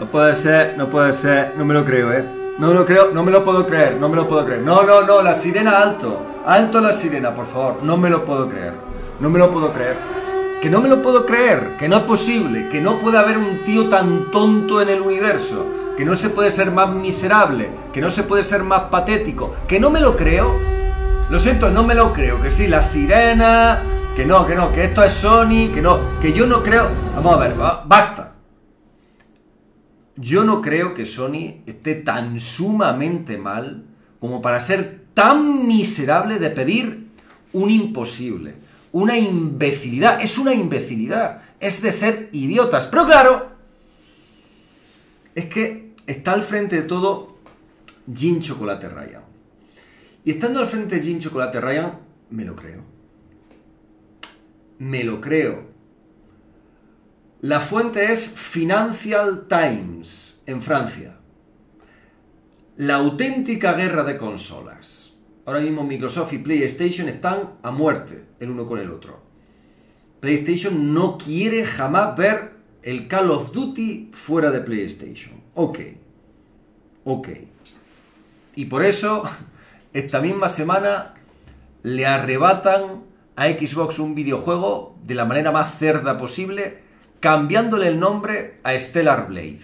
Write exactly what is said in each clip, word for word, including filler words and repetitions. No puede ser, no puede ser, no me lo creo, eh. No me lo creo, no me lo puedo creer, no me lo puedo creer. No, no, no, la sirena alto. Alto la sirena, por favor. No me lo puedo creer. No me lo puedo creer. Que no me lo puedo creer, que no es posible, que no puede haber un tío tan tonto en el universo, que no se puede ser más miserable, que no se puede ser más patético, que no me lo creo. Lo siento, no me lo creo, que sí, la sirena, que no, que no, que esto es Sony, que no, que yo no creo. Vamos a ver, basta. Yo no creo que Sony esté tan sumamente mal como para ser tan miserable de pedir un imposible, una imbecilidad. Es una imbecilidad, es de ser idiotas. Pero claro, es que está al frente de todo Jim Chocolate Ryan. Y estando al frente de Jim Chocolate Ryan, me lo creo. Me lo creo. La fuente es Financial Times, en Francia. La auténtica guerra de consolas. Ahora mismo Microsoft y PlayStation están a muerte el uno con el otro. PlayStation no quiere jamás ver el Call of Duty fuera de PlayStation. Ok. Ok. Y por eso, esta misma semana, le arrebatan a Xbox un videojuego de la manera más cerda posible, cambiándole el nombre a Stellar Blade,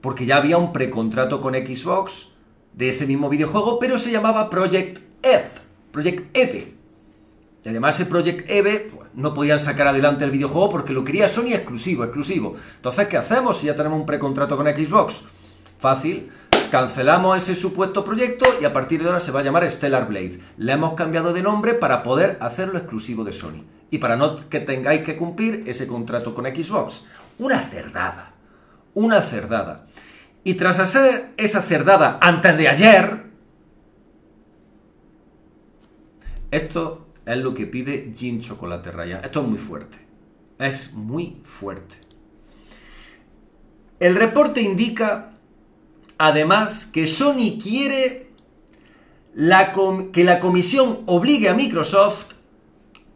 porque ya había un precontrato con Xbox de ese mismo videojuego, pero se llamaba Project F, Project Eve. Y además ese Project Eve, pues, no podían sacar adelante el videojuego porque lo quería Sony exclusivo, exclusivo. Entonces, ¿qué hacemos si ya tenemos un precontrato con Xbox? Fácil, cancelamos ese supuesto proyecto y a partir de ahora se va a llamar Stellar Blade. Le hemos cambiado de nombre para poder hacerlo exclusivo de Sony. Y para no que tengáis que cumplir ese contrato con Xbox. Una cerdada. Una cerdada. Y tras hacer esa cerdada antes de ayer, esto es lo que pide Jim Chocolate Ryan. Esto es muy fuerte. Es muy fuerte. El reporte indica, además, que Sony quiere la com- que la comisión obligue a Microsoft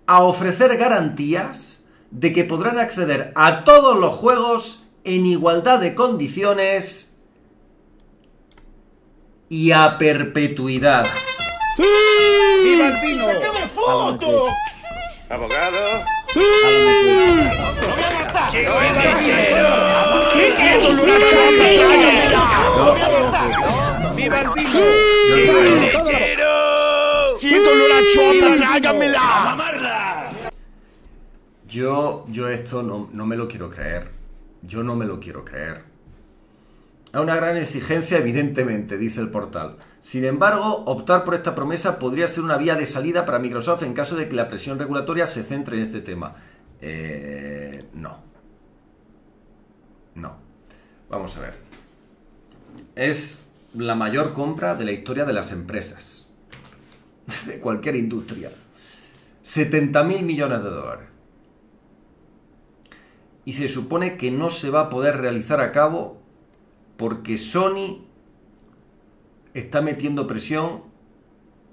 a ofrecer garantías de que podrán acceder a todos los juegos en igualdad de condiciones y a perpetuidad. ¡Sí! ¡Viva el vino! ¡Se acaba el foto! ¡Abogado! ¡Sí! ¡Llegó el dinero! ¡Qué chido, Lunacho! ¡Viva el vino! ¡Llegó el dinero! ¡Sí, don Lunacho! ¡Hágamela! Yo, yo esto no, no me lo quiero creer. Yo no me lo quiero creer. Es una gran exigencia, evidentemente, dice el portal. Sin embargo, optar por esta promesa podría ser una vía de salida para Microsoft en caso de que la presión regulatoria se centre en este tema. Eh, no. No. Vamos a ver. Es la mayor compra de la historia de las empresas. De cualquier industria. setenta mil millones de dólares. Y se supone que no se va a poder realizar a cabo porque Sony está metiendo presión,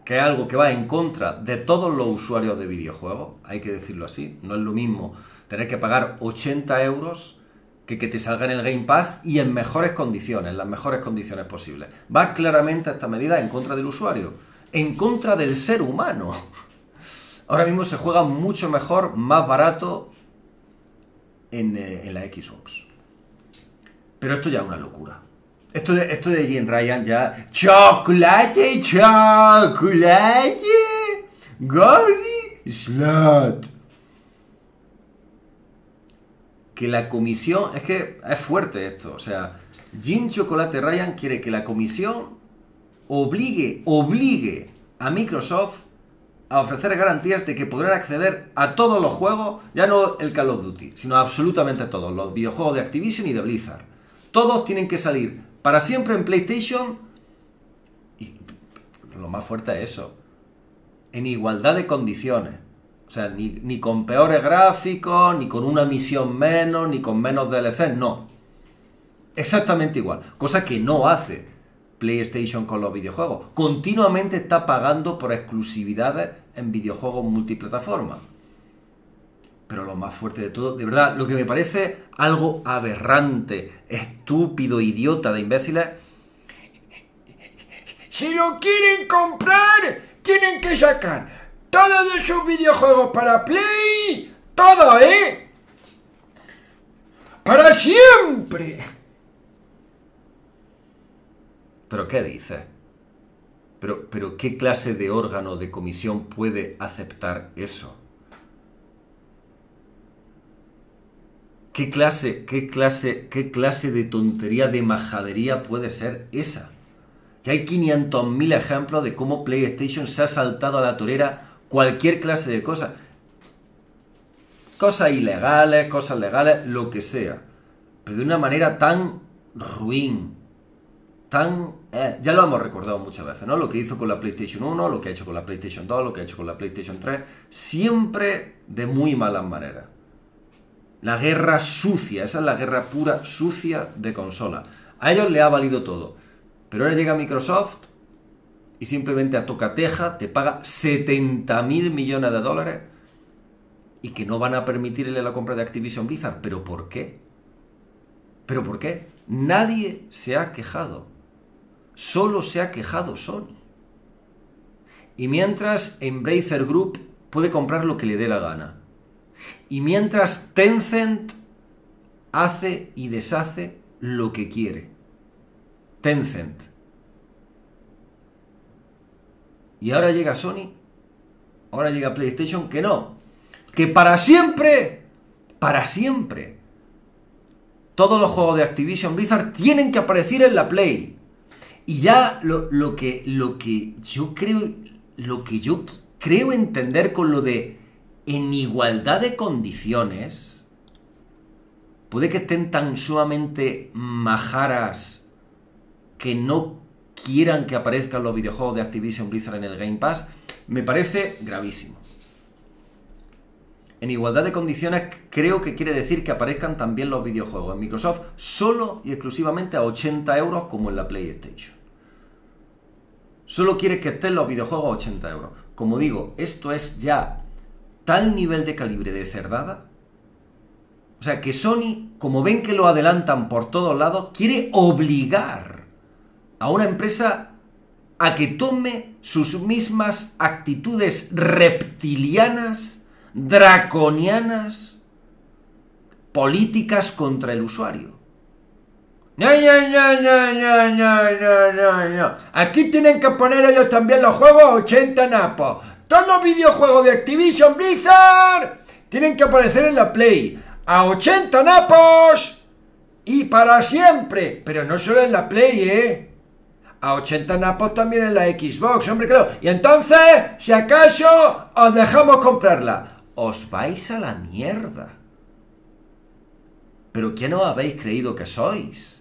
que es algo que va en contra de todos los usuarios de videojuegos, hay que decirlo así. No es lo mismo tener que pagar ochenta euros que que te salga en el Game Pass y en mejores condiciones, las mejores condiciones posibles. Va claramente esta medida en contra del usuario, en contra del ser humano. Ahora mismo se juega mucho mejor, más barato En, en la Xbox. Pero esto ya es una locura. Esto de, esto de Jim Ryan ya... ¡Chocolate! ¡Chocolate! ¡Gordy! ¡Slot! Que la comisión... Es que es fuerte esto. O sea, Jim Chocolate Ryan quiere que la comisión obligue, obligue a Microsoft a ofrecer garantías de que podrán acceder a todos los juegos, ya no el Call of Duty, sino absolutamente todos, los videojuegos de Activision y de Blizzard. Todos tienen que salir para siempre en PlayStation, y lo más fuerte es eso, en igualdad de condiciones. O sea, ni, ni con peores gráficos, ni con una misión menos, ni con menos D L C, no. Exactamente igual, cosa que no hace PlayStation con los videojuegos. Continuamente está pagando por exclusividades en videojuegos multiplataforma. Pero lo más fuerte de todo, de verdad, lo que me parece algo aberrante, estúpido, idiota de imbéciles. Si lo quieren comprar, tienen que sacar todos esos videojuegos para Play, todo, ¿eh? ¡Para siempre! ¿Pero qué dices? Pero, ¿Pero qué clase de órgano de comisión puede aceptar eso? ¿Qué clase, qué clase, qué clase de tontería, de majadería puede ser esa? Que hay quinientos mil ejemplos de cómo PlayStation se ha saltado a la torera cualquier clase de cosas. Cosas ilegales, cosas legales, lo que sea. Pero de una manera tan ruin, tan... Eh, ya lo hemos recordado muchas veces, ¿no? Lo que hizo con la PlayStation uno, lo que ha hecho con la PlayStation dos, lo que ha hecho con la PlayStation tres. Siempre de muy malas maneras. La guerra sucia, esa es la guerra pura, sucia de consola. A ellos le ha valido todo. Pero ahora llega Microsoft y simplemente a tocateja te paga setenta mil millones de dólares y que no van a permitirle la compra de Activision Blizzard. ¿Pero por qué? ¿Pero por qué? Nadie se ha quejado. Solo se ha quejado Sony. Y mientras Embracer Group puede comprar lo que le dé la gana. Y mientras Tencent hace y deshace lo que quiere. Tencent. Y ahora llega Sony, ahora llega PlayStation, que no, que para siempre, para siempre, todos los juegos de Activision Blizzard tienen que aparecer en la Play. Y ya lo, lo que, lo que yo creo, lo que yo creo entender con lo de en igualdad de condiciones, puede que estén tan sumamente majaras que no quieran que aparezcan los videojuegos de Activision Blizzard en el Game Pass, me parece gravísimo. En igualdad de condiciones creo que quiere decir que aparezcan también los videojuegos en Microsoft solo y exclusivamente a ochenta euros como en la PlayStation. Solo quiere que estén los videojuegos a ochenta euros. Como digo, esto es ya... tal nivel de calibre de cerdada, o sea que Sony, como ven que lo adelantan por todos lados, quiere obligar a una empresa a que tome sus mismas actitudes reptilianas, draconianas, políticas contra el usuario. No, no, no, no, no, no, no, no. Aquí tienen que poner ellos también los juegos a ochenta napos. Todos los videojuegos de Activision Blizzard tienen que aparecer en la Play a ochenta napos y para siempre. Pero no solo en la Play, ¿eh? A ochenta napos también en la Xbox, hombre, claro. Y entonces, si acaso os dejamos comprarla, os vais a la mierda. ¿Pero quién os habéis creído que sois?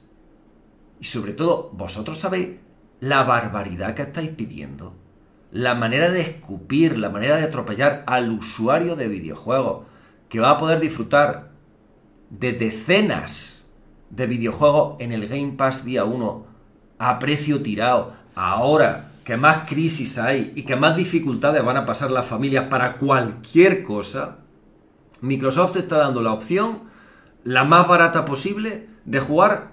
Y sobre todo, vosotros sabéis la barbaridad que estáis pidiendo. La manera de escupir, la manera de atropellar al usuario de videojuegos, que va a poder disfrutar de decenas de videojuegos en el Game Pass día uno a precio tirado, ahora que más crisis hay y que más dificultades van a pasar las familias para cualquier cosa. Microsoft está dando la opción, la más barata posible, de jugar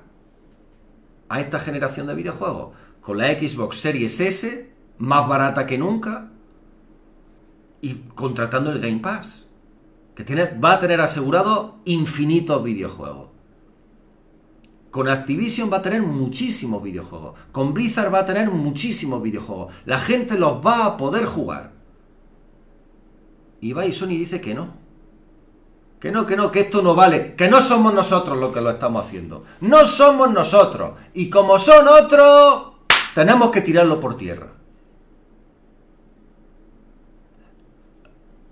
a esta generación de videojuegos con la Xbox Series S, más barata que nunca, y contratando el Game Pass, que tiene, va a tener asegurado infinitos videojuegos. Con Activision va a tener muchísimos videojuegos, con Blizzard va a tener muchísimos videojuegos, la gente los va a poder jugar. Y va y Sony dice que no, que no, que no, que esto no vale, que no somos nosotros los que lo estamos haciendo, no somos nosotros, y como son otros, tenemos que tirarlo por tierra.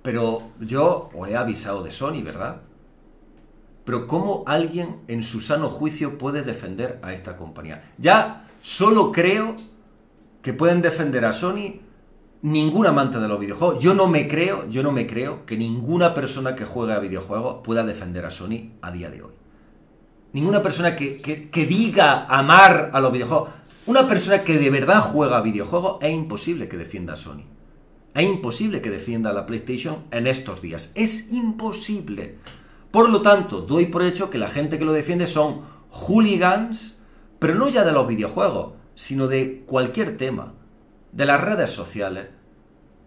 Pero yo os he avisado de Sony, ¿verdad? Pero ¿cómo alguien en su sano juicio puede defender a esta compañía? Ya solo creo que pueden defender a Sony ningún amante de los videojuegos. Yo no me creo, yo no me creo que ninguna persona que juegue a videojuegos pueda defender a Sony a día de hoy. Ninguna persona que, que, que diga amar a los videojuegos. Una persona que de verdad juega a videojuegos es imposible que defienda a Sony. es imposible que defienda la PlayStation en estos días. Es imposible. Por lo tanto, doy por hecho que la gente que lo defiende son hooligans, pero no ya de los videojuegos, sino de cualquier tema, de las redes sociales.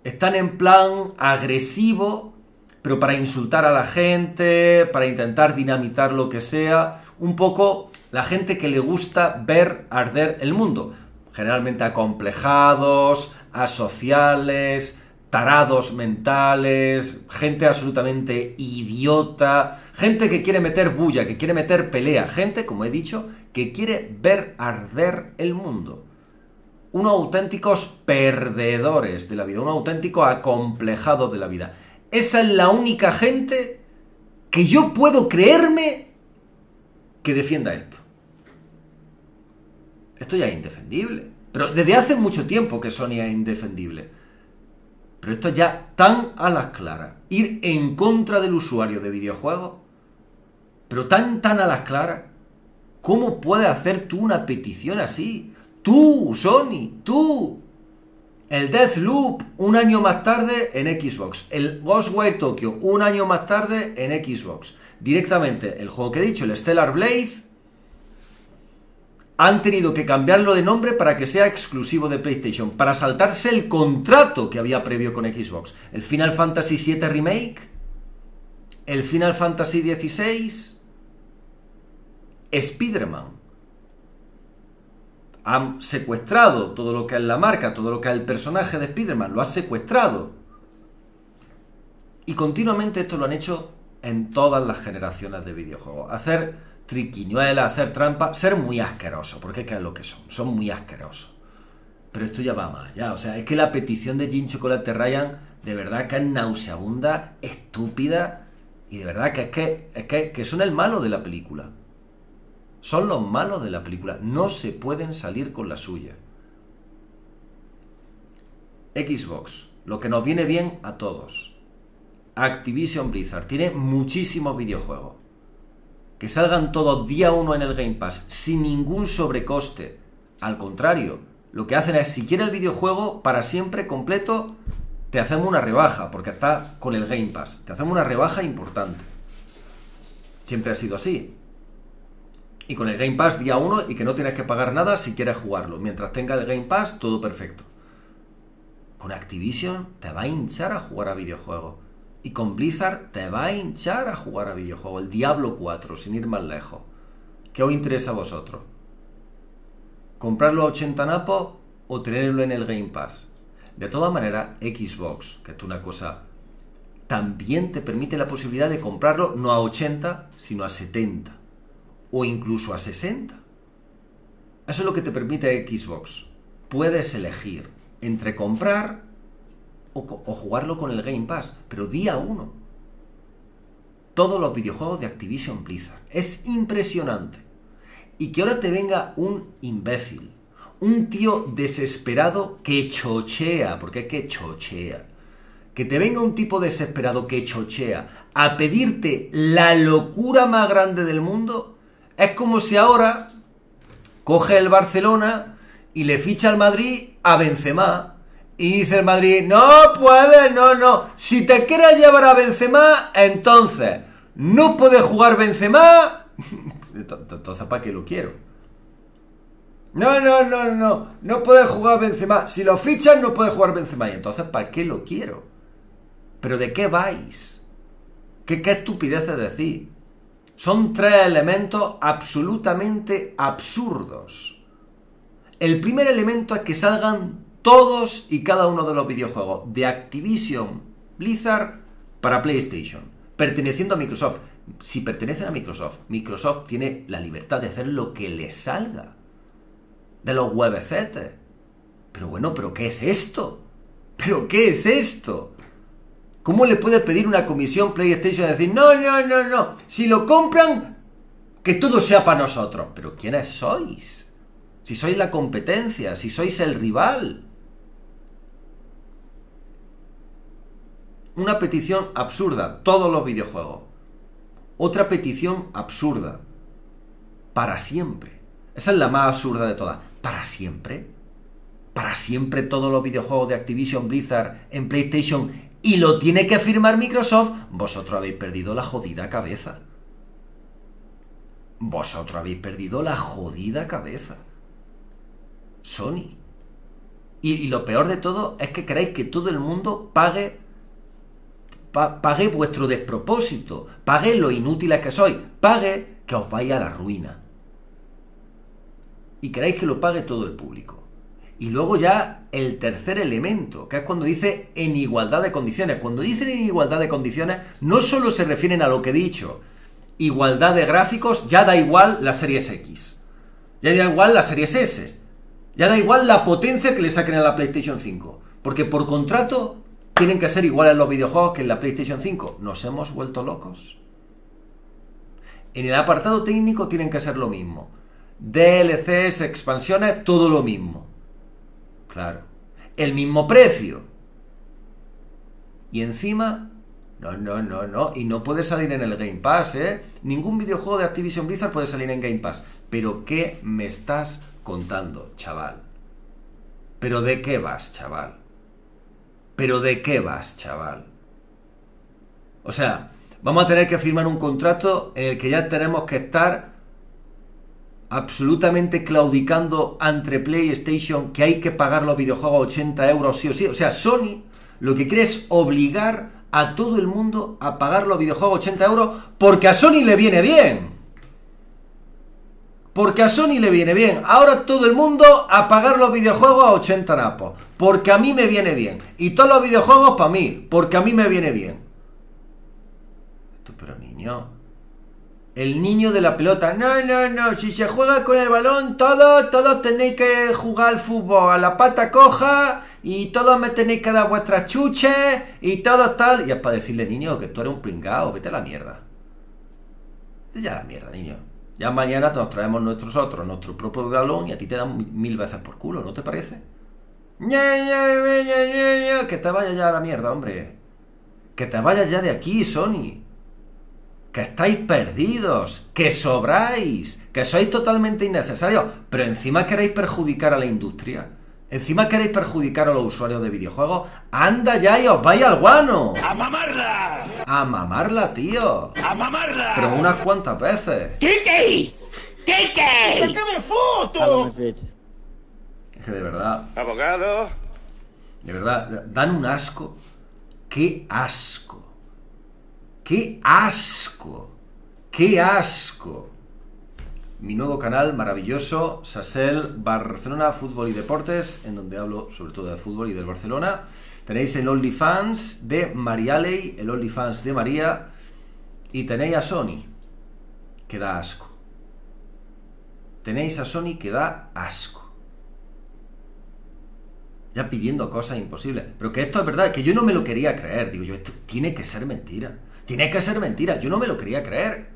Están en plan agresivo, pero para insultar a la gente, para intentar dinamitar lo que sea. Un poco la gente que le gusta ver arder el mundo. Generalmente acomplejados, asociales, tarados mentales, gente absolutamente idiota, gente que quiere meter bulla, que quiere meter pelea, gente, como he dicho, que quiere ver arder el mundo. Unos auténticos perdedores de la vida, un auténtico acomplejado de la vida. Esa es la única gente que yo puedo creerme que defienda esto. Esto ya es indefendible. Pero desde hace mucho tiempo que Sony es indefendible. Pero esto ya tan a las claras. Ir en contra del usuario de videojuegos. Pero tan, tan a las claras. ¿Cómo puedes hacer tú una petición así? Tú, Sony, tú. El Deathloop un año más tarde en Xbox. El Ghostwire Tokyo un año más tarde en Xbox. Directamente el juego que he dicho, el Stellar Blade, han tenido que cambiarlo de nombre para que sea exclusivo de PlayStation, para saltarse el contrato que había previo con Xbox. El Final Fantasy siete Remake, el Final Fantasy dieciséis, Spider-Man. Han secuestrado todo lo que es la marca, todo lo que es el personaje de Spider-Man, lo han secuestrado. Y continuamente esto lo han hecho en todas las generaciones de videojuegos. Hacer triquiñuela, hacer trampa, ser muy asqueroso, porque es que es lo que son, son muy asquerosos. Pero esto ya va más allá, o sea, es que la petición de Jim Chocolate Ryan, de verdad que es nauseabunda, estúpida, y de verdad que es que, es que, que son el malo de la película. Son los malos de la película, no se pueden salir con la suya. Xbox, lo que nos viene bien a todos. Activision Blizzard tiene muchísimos videojuegos. Que salgan todos día uno en el Game Pass, sin ningún sobrecoste. Al contrario, lo que hacen es, si quieres el videojuego para siempre completo, te hacemos una rebaja, porque está con el Game Pass. Te hacemos una rebaja importante. Siempre ha sido así. Y con el Game Pass día uno y que no tienes que pagar nada si quieres jugarlo. Mientras tenga el Game Pass, todo perfecto. Con Activision te va a hinchar a jugar a videojuegos. Y con Blizzard te va a hinchar a jugar a videojuegos. El Diablo cuatro, sin ir más lejos. ¿Qué os interesa a vosotros? ¿Comprarlo a ochenta napos o tenerlo en el Game Pass? De todas maneras, Xbox, que es una cosa, también te permite la posibilidad de comprarlo no a ochenta, sino a setenta. O incluso a sesenta. Eso es lo que te permite Xbox. Puedes elegir entre comprar O, o jugarlo con el Game Pass, pero día uno. Todos los videojuegos de Activision Blizzard. Es impresionante. Y que ahora te venga un imbécil, un tío desesperado que chochea, porque es que chochea, que te venga un tipo desesperado que chochea a pedirte la locura más grande del mundo. Es como si ahora coge el Barcelona y le ficha al Madrid a Benzema. Y dice el Madrid, no puedes, no, no, si te quieres llevar a Benzema, entonces no puedes jugar Benzema. Entonces, ¿para qué lo quiero? No, no, no, no, no puedes jugar Benzema. Si lo fichas, no puedes jugar Benzema. Y entonces, ¿para qué lo quiero? ¿Pero de qué vais? ¿Qué, qué estupidez es decir? Son tres elementos absolutamente absurdos. El primer elemento es que salgan todos y cada uno de los videojuegos de Activision Blizzard para PlayStation, perteneciendo a Microsoft. Si pertenecen a Microsoft, Microsoft tiene la libertad de hacer lo que le salga de los webcetes. Pero bueno, ¿pero qué es esto? ¿Pero qué es esto? ¿Cómo le puede pedir una comisión PlayStation a decir, no, no, no, no, si lo compran, que todo sea para nosotros? ¿Pero quiénes sois? Si sois la competencia, si sois el rival. Una petición absurda, todos los videojuegos. Otra petición absurda, para siempre. Esa es la más absurda de todas. ¿Para siempre? para siempre todos los videojuegos de Activision Blizzard en PlayStation y lo tiene que firmar Microsoft, vosotros habéis perdido la jodida cabeza. Vosotros habéis perdido la jodida cabeza. Sony. Y, y lo peor de todo es que queréis que todo el mundo pague, pa, pague vuestro despropósito, pague lo inútiles que sois, pague que os vais a la ruina. Y queréis que lo pague todo el público. Y luego ya el tercer elemento, que es cuando dice en igualdad de condiciones. Cuando dicen en igualdad de condiciones, no solo se refieren a lo que he dicho. Igualdad de gráficos, ya da igual la Series X. Ya da igual la Series S. Ya da igual la potencia que le saquen a la PlayStation cinco. Porque por contrato tienen que ser iguales los videojuegos que en la PlayStation cinco. Nos hemos vuelto locos. En el apartado técnico tienen que ser lo mismo. D L Cs, expansiones, todo lo mismo. Claro, el mismo precio. Y encima, no, no, no, no, y no puede salir en el Game Pass, ¿eh? Ningún videojuego de Activision Blizzard puede salir en Game Pass. Pero ¿qué me estás contando, chaval? ¿Pero de qué vas, chaval? ¿Pero de qué vas, chaval? O sea, vamos a tener que firmar un contrato en el que ya tenemos que estar absolutamente claudicando entre PlayStation, que hay que pagar los videojuegos ochenta euros sí o sí. O sea, Sony lo que quiere es obligar a todo el mundo a pagar los videojuegos ochenta euros porque a Sony le viene bien. Porque a Sony le viene bien. Ahora todo el mundo a pagar los videojuegos a ochenta napos. Porque a mí me viene bien. Y todos los videojuegos para mí. Porque a mí me viene bien. Esto, pero niño... El niño de la pelota. No, no, no. Si se juega con el balón, todos, todos tenéis que jugar al fútbol. A la pata coja. Y todos me tenéis que dar vuestras chuches. Y todo tal. Y es para decirle, niño, que tú eres un pringao. Vete a la mierda. Vete a la mierda, niño. Ya mañana nos traemos nuestros otros, nuestro propio balón. Y a ti te dan mil veces por culo, ¿no te parece? Que te vayas ya a la mierda, hombre. Que te vayas ya de aquí, Sony. Que estáis perdidos, que sobráis, que sois totalmente innecesarios, pero encima queréis perjudicar a la industria, encima queréis perjudicar a los usuarios de videojuegos. Anda ya y os vais al guano. ¡A mamarla! ¡A mamarla, tío! ¡A mamarla! Pero unas cuantas veces. ¡Kiki! ¡Kiki! ¡Sácame foto! Es que de verdad... ¡Abogado! De verdad, dan un asco. ¡Qué asco! ¡Qué asco! ¡Qué asco! Mi nuevo canal maravilloso, Sassel Barcelona Fútbol y Deportes, en donde hablo sobre todo de fútbol y del Barcelona. Tenéis el OnlyFans de Marialey, el OnlyFans de María, y tenéis a Sony, que da asco. Tenéis a Sony que da asco. Ya pidiendo cosas imposibles. Pero que esto es verdad, que yo no me lo quería creer. Digo yo, esto tiene que ser mentira. Tiene que ser mentira, yo no me lo quería creer.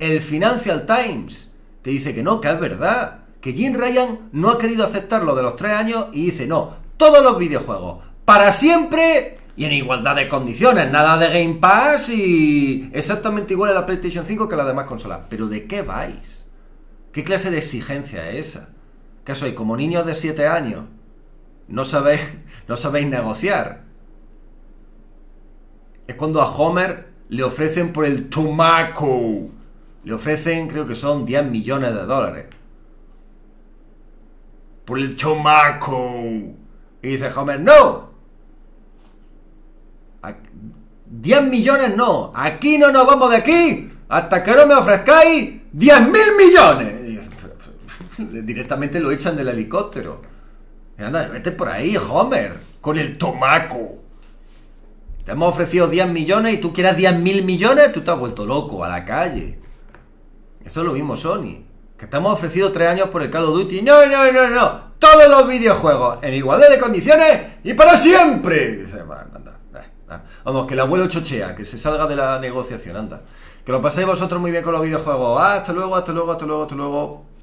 El Financial Times te dice que no, que es verdad. Que Jim Ryan no ha querido aceptar lo de los tres años y dice no. Todos los videojuegos, para siempre y en igualdad de condiciones. Nada de Game Pass y exactamente igual a la PlayStation cinco que a las demás consolas. ¿Pero de qué vais? ¿Qué clase de exigencia es esa? ¿Qué sois, como niños de siete años? No sabéis, no sabéis negociar. Es cuando a Homer... le ofrecen por el tomaco. Le ofrecen, creo que son diez millones de dólares. Por el tomaco. Y dice Homer, no. diez millones no. Aquí no nos vamos de aquí hasta que no me ofrezcáis diez mil millones. Directamente lo echan del helicóptero. Y anda, vete por ahí, Homer. Con el tomaco. Te hemos ofrecido diez millones y tú quieras diez mil millones, tú te has vuelto loco a la calle. Eso es lo mismo, Sony. Que te hemos ofrecido tres años por el Call of Duty. No, no, no, no. Todos los videojuegos en igualdad de condiciones y para siempre. Dice, anda, anda, anda. Vamos, que el abuelo chochea, que se salga de la negociación, anda. Que lo paséis vosotros muy bien con los videojuegos. Ah, hasta luego, hasta luego, hasta luego, hasta luego.